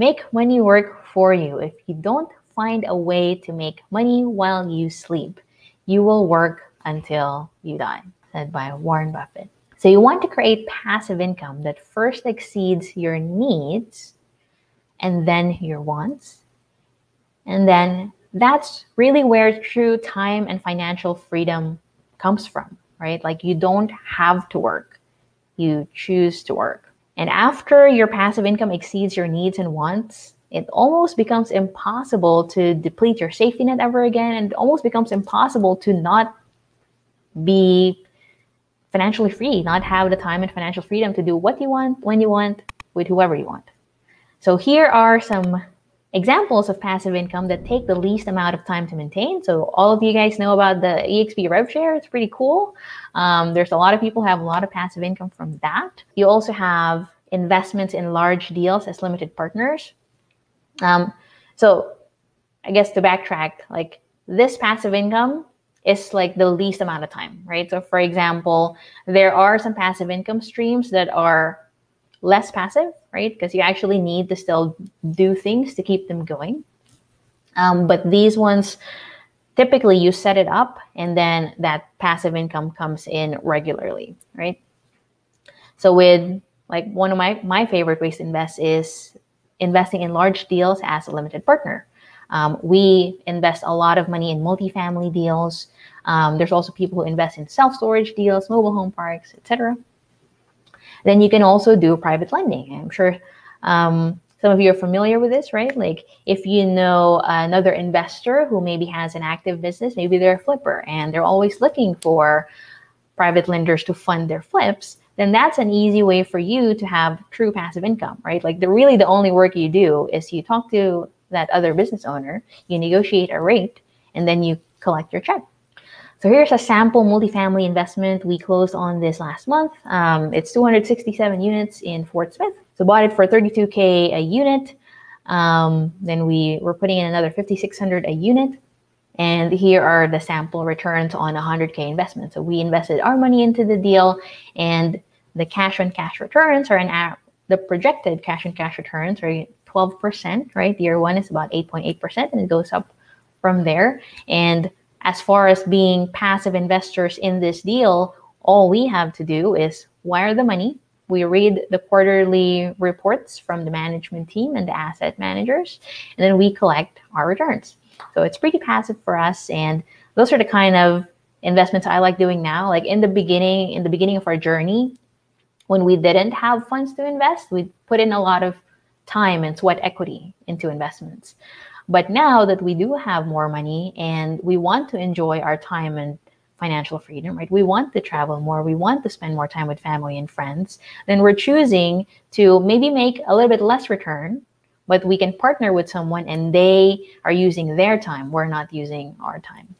Make money work for you. If you don't find a way to make money while you sleep, you will work until you die, said by Warren Buffett. So you want to create passive income that first exceeds your needs and then your wants. And then that's really where true time and financial freedom comes from, right? Like, you don't have to work. You choose to work. And after your passive income exceeds your needs and wants, it almost becomes impossible to deplete your safety net ever again. And it almost becomes impossible to not be financially free, not have the time and financial freedom to do what you want, when you want, with whoever you want. So here are some examples of passive income that take the least amount of time to maintain. So all of you guys know about the eXp rev share. It's pretty cool. There's a lot of people who have a lot of passive income from that. You also have investments in large deals as limited partners. So I guess to backtrack, like, this passive income is like the least amount of time, right? So for example, there are some passive income streams that are less passive, right? Because you actually need to still do things to keep them going. But these ones, typically you set it up and then that passive income comes in regularly, right? So with, like, one of my favorite ways to invest is investing in large deals as a limited partner. We invest a lot of money in multifamily deals. There's also people who invest in self-storage deals, mobile home parks, etc. Then you can also do private lending. I'm sure some of you are familiar with this, right? Like, if you know another investor who maybe has an active business, maybe they're a flipper and they're always looking for private lenders to fund their flips, then that's an easy way for you to have true passive income, right? Like, really the only work you do is you talk to that other business owner, you negotiate a rate, and then you collect your check. So here's a sample multifamily investment. We closed on this last month. It's 267 units in Fort Smith. So bought it for $32K a unit. Then we were putting in another $5,600 a unit. And here are the sample returns on $100K investment. So we invested our money into the deal, and the cash on cash returns are the projected cash on cash returns are 12%, right? Year one is about 8.8% and it goes up from there. And as far as being passive investors in this deal, all we have to do is wire the money. We read the quarterly reports from the management team and the asset managers, and then we collect our returns. So it's pretty passive for us. And those are the kind of investments I like doing now. Like, in the beginning of our journey, when we didn't have funds to invest, we put in a lot of time and sweat equity into investments. But now that we do have more money and we want to enjoy our time and financial freedom, right? We want to travel more. We want to spend more time with family and friends. Then we're choosing to maybe make a little bit less return, but we can partner with someone and they are using their time. We're not using our time.